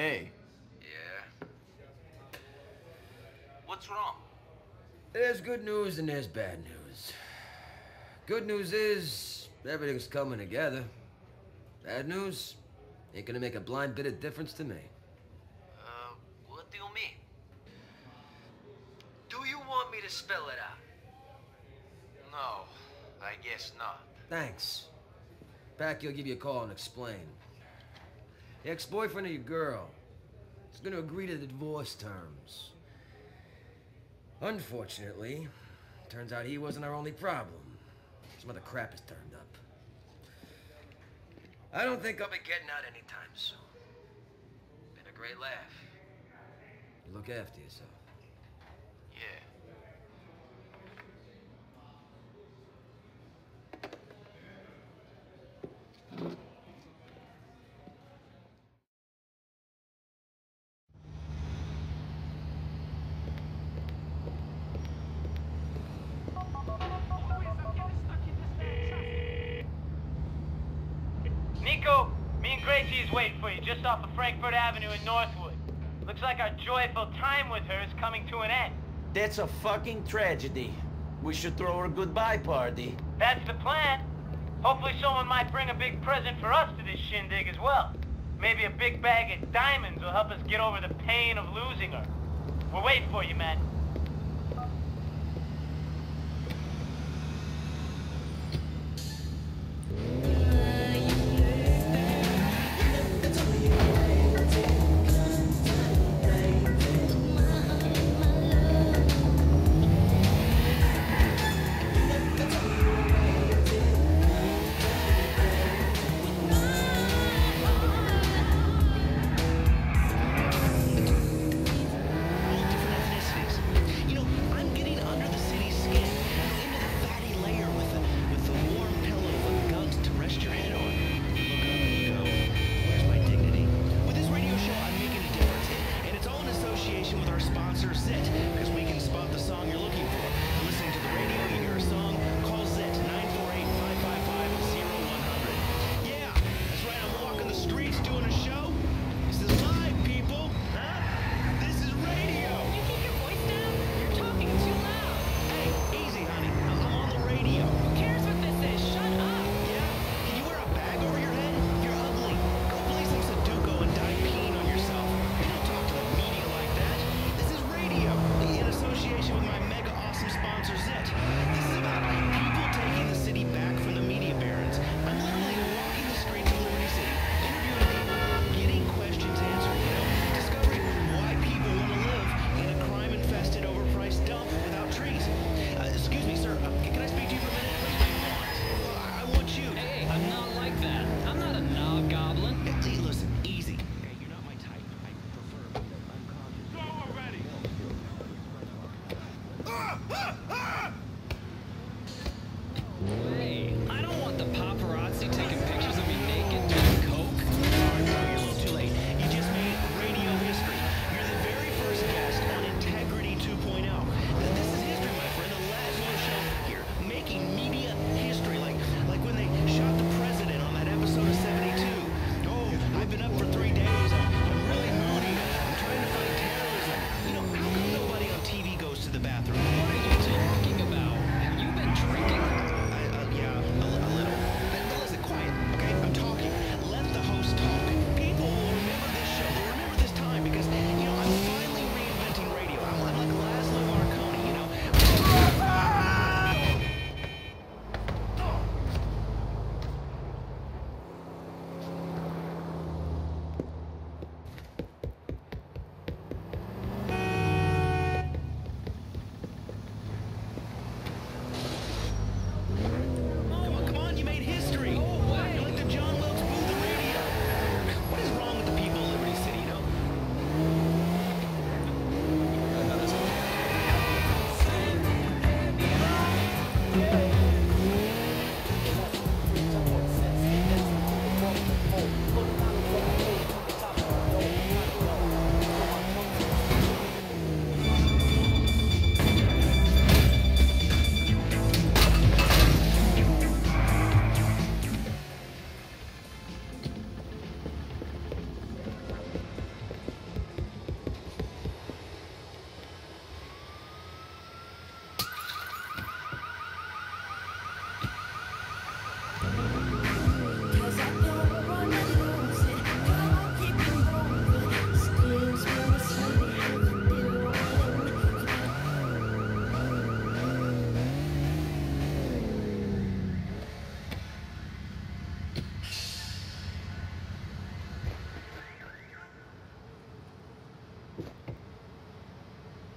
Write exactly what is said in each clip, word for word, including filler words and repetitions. Hey. Yeah? What's wrong? There's good news and there's bad news. Good news is everything's coming together. Bad news? Ain't gonna make a blind bit of difference to me. Uh, what do you mean? Do you want me to spell it out? No, I guess not. Thanks. Packie will give you a call and explain. The ex-boyfriend of your girl is gonna agree to the divorce terms. Unfortunately, turns out he wasn't our only problem. Some other crap has turned up. I don't think I'll be getting out anytime soon. Been a great laugh. You look after yourself. Yeah. Niko, me and Gracie is waiting for you just off of Frankfurt Avenue in Northwood. Looks like our joyful time with her is coming to an end. That's a fucking tragedy. We should throw her a goodbye party. That's the plan. Hopefully someone might bring a big present for us to this shindig as well. Maybe a big bag of diamonds will help us get over the pain of losing her. We're waiting for you, man.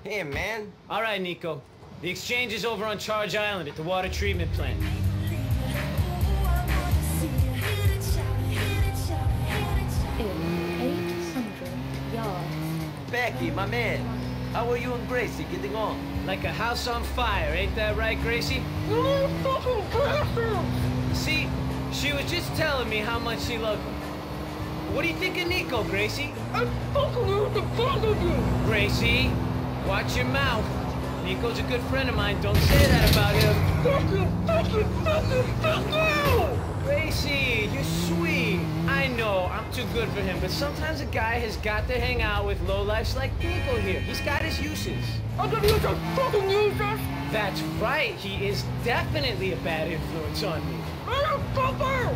Hey, man. All right, Niko. The exchange is over on Charge Island at the water treatment plant. eight hundred yards. Packie, my man. How are you and Gracie getting on? Like a house on fire, ain't that right, Gracie? See? She was just telling me how much she loved him. What do you think of Niko, Gracie? I'm fucking with the fuck of you! Gracie, watch your mouth. Niko's a good friend of mine. Don't say that about him. Fuck you, fuck you, fuck you, fuck you! Gracie, you're sweet. I know, I'm too good for him, but sometimes a guy has got to hang out with lowlifes like Niko here. He's got his uses. I'm gonna use your fucking users! That's right. He is definitely a bad influence on me. I'm a fucker!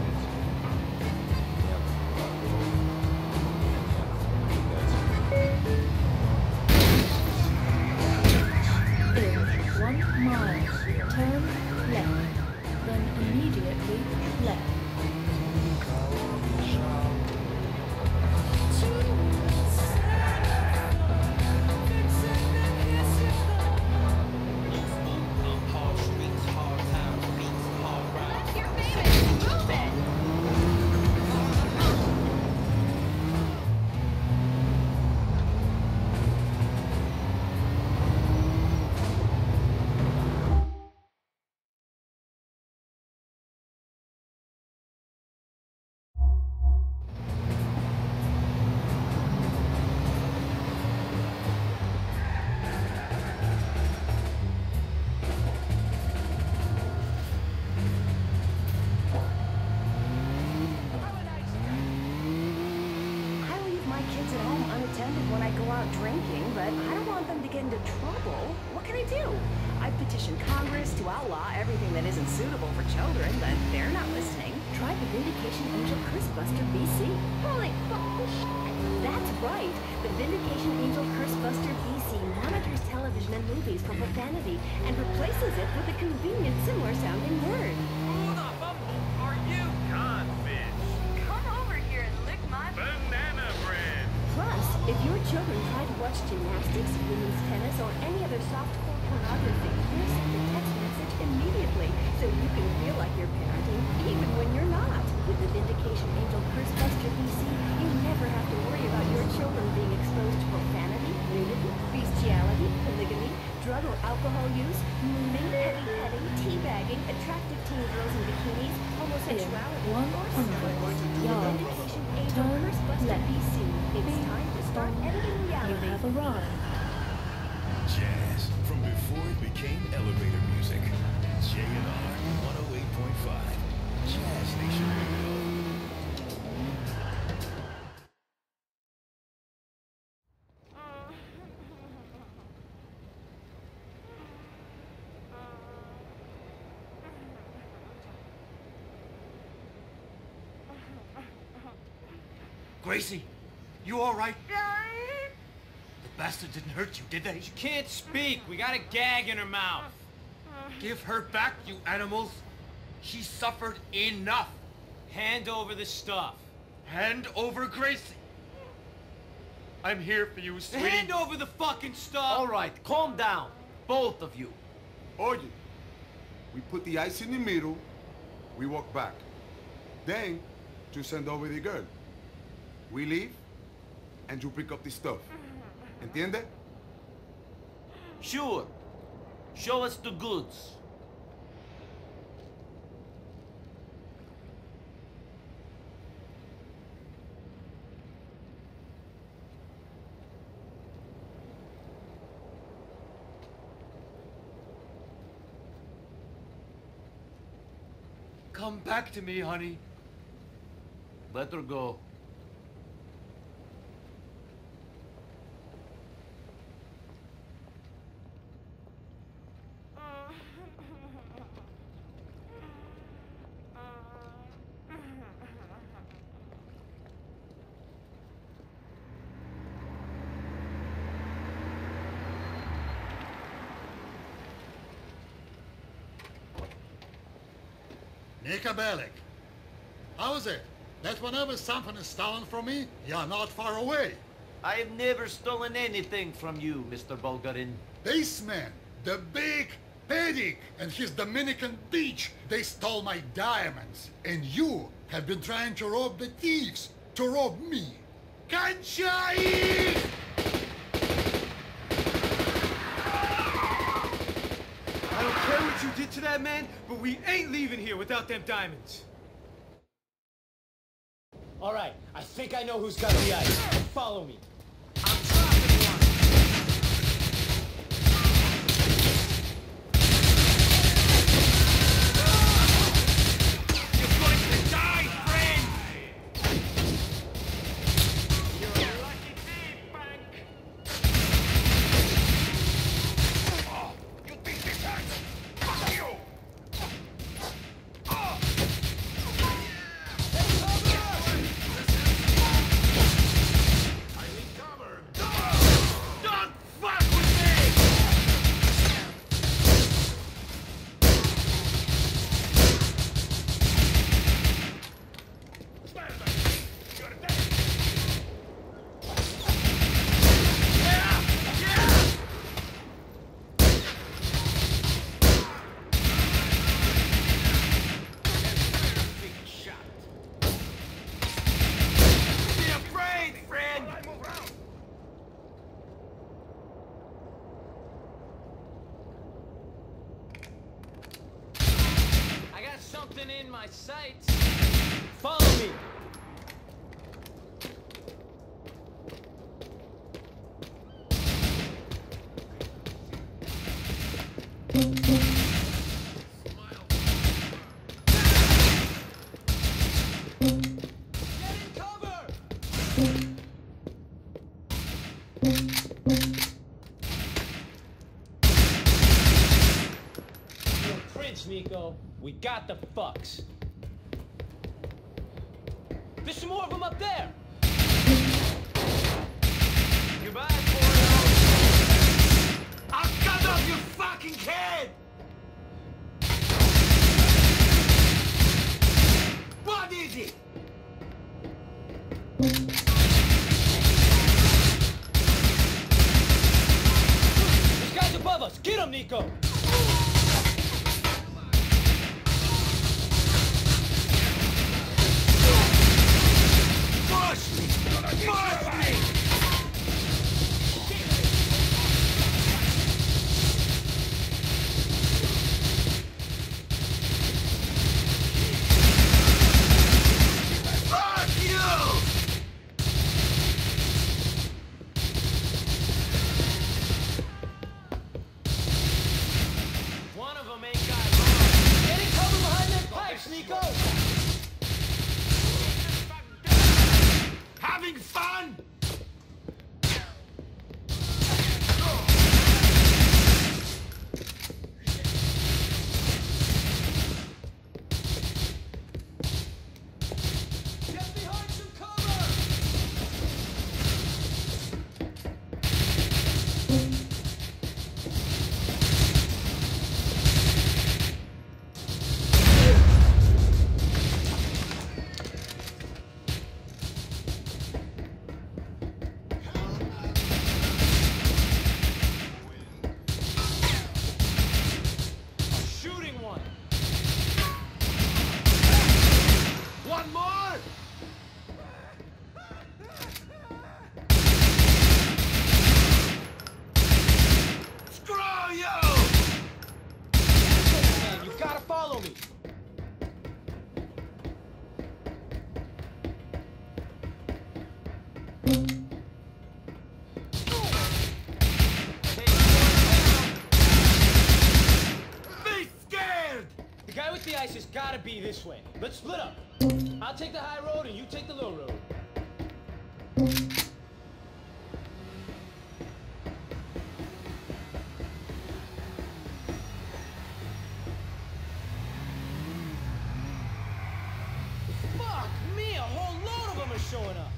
One mile, turn left, then immediately left. Vindication Angel Curse Buster B C. Holy fuck! That's right! The Vindication Angel Curse Buster B C monitors television and movies for profanity and replaces it with a convenient, similar-sounding word. Who the bumble are you? Con bitch! Come over here and lick my banana bread! Plus, if your children try to watch gymnastics, women's tennis, or any other softcore pornography, here's the text message immediately so you can feel like you're parenting even when you're not. With the Vindication Angel Curse Buster B C, you never have to worry about your children being exposed to profanity, nudity, bestiality, polygamy, drug or alcohol use, moving, heavy petting, teabagging, attractive teen girls in bikinis, homosexuality, or sexuality. The Vindication Angel Curse Buster B C. It's time to start editing reality. You have arrived. Jazz from before it became elevator music. J and R one oh eight point five. Jazz Nation Radio. Gracie, you all right? The bastard didn't hurt you, did they? She can't speak. We got a gag in her mouth. Give her back, you animals. She suffered enough. Hand over the stuff. Hand over Gracie. I'm here for you, sweetie. Hand over the fucking stuff. All right, calm down, both of you. Order. We put the ice in the middle. We walk back. Then, to send over the girl. We leave, and you pick up the stuff. Entiende? Sure. Show us the goods. Come back to me, honey. Let her go. Niko Bellic. How's it? That whenever something is stolen from me, you're not far away. I have never stolen anything from you, Mister Bulgarin. Baseman, the big Pedic and his Dominican beach, they stole my diamonds. And you have been trying to rob the thieves, to rob me. Kanchai! I don't care what you did to that man, but we ain't leaving here without them diamonds. All right, I think I know who's got the ice. Follow me. I'm dropping one. You're going to die, friend. You're a lucky thief, Frank. Oh, you think this hurts? Fuck you. Oh. Niko, we got the fucks. There's some more of them up there. Goodbye, Porto. I'll cut off your fucking head. What is it? This guy's above us. Get him, Niko. Be this way. Let's split up. I'll take the high road and you take the low road. Fuck me, a whole load of them are showing up.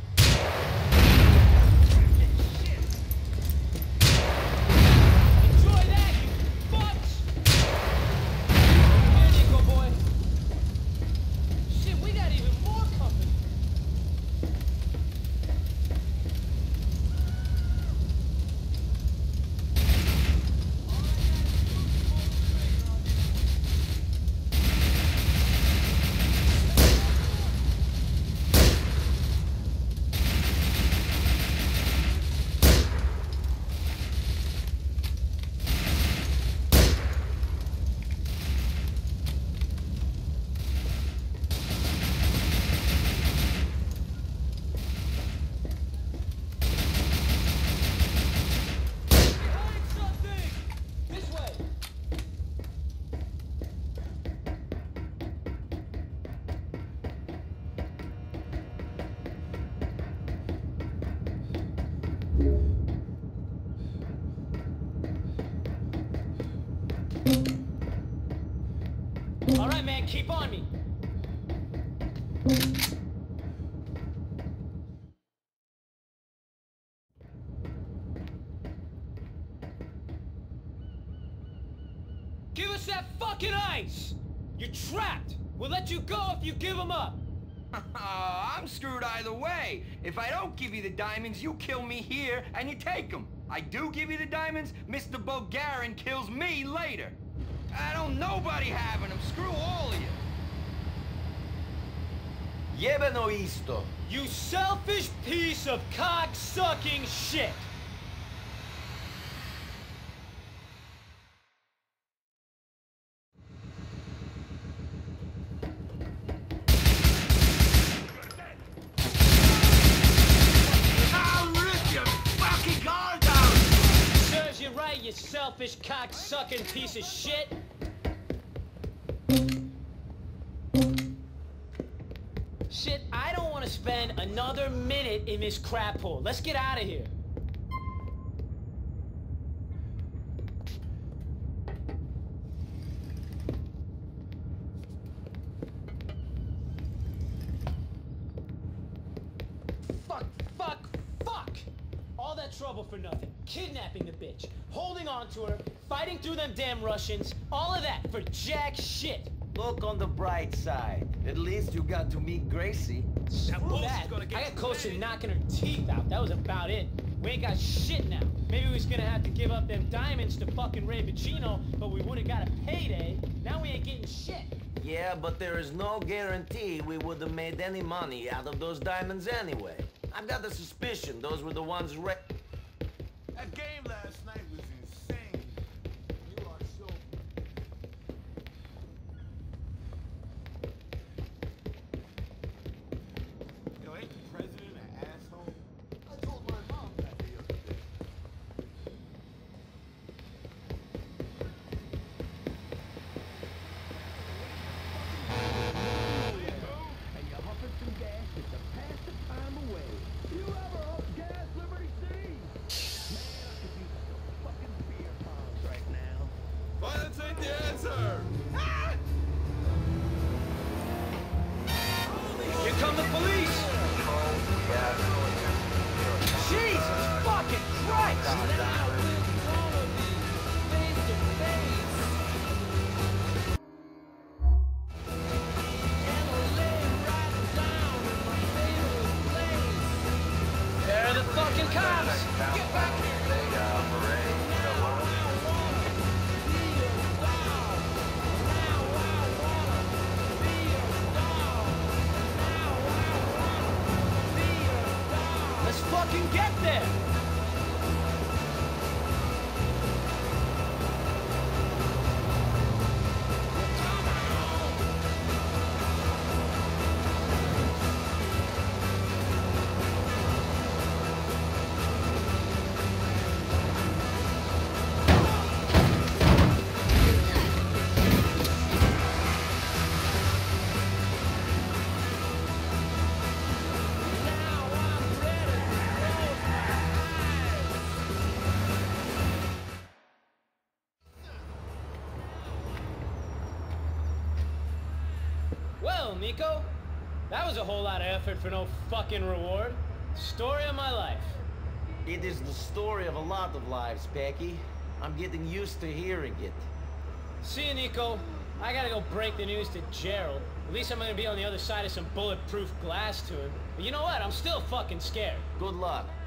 Alright, man, keep on me. Give us that fucking ice! You're trapped! We'll let you go if you give him up! I'm screwed either way. If I don't give you the diamonds, you kill me here and you take them. I do give you the diamonds, Mister Bulgarin kills me later. I don't nobody having them. Screw all of you. Jebeno isto. You selfish piece of cock-sucking shit. You selfish, cock-sucking piece of shit! Shit, I don't want to spend another minute in this crap hole. Let's get out of here. Fuck, fuck, fuck! All that trouble for nothing. Kidnapping the bitch, holding on to her, fighting through them damn Russians, all of that for jack shit. Look on the bright side. At least you got to meet Gracie. Screw that. I got close to knocking her teeth out. That was about it. We ain't got shit now. Maybe we was gonna have to give up them diamonds to fucking Ray Pacino, but we would've got a payday. Now we ain't getting shit. Yeah, but there is no guarantee we would've made any money out of those diamonds anyway. I've got the suspicion those were the ones Ray... That game last night was insane. You are so... Yo, ain't the president an asshole? I told my mom that the other day. And you're huffing some gas, it's a pass to time away. You ever hope gas liberty city? Violence ain't the answer! Ah! Here come the police! Jesus fucking Christ! There are the fucking cops! Get back here! Fucking get there! Niko, that was a whole lot of effort for no fucking reward. Story of my life. It is the story of a lot of lives, Packie. I'm getting used to hearing it. See you, Niko. I gotta go break the news to Gerald. At least I'm gonna be on the other side of some bulletproof glass to him. But you know what? I'm still fucking scared. Good luck.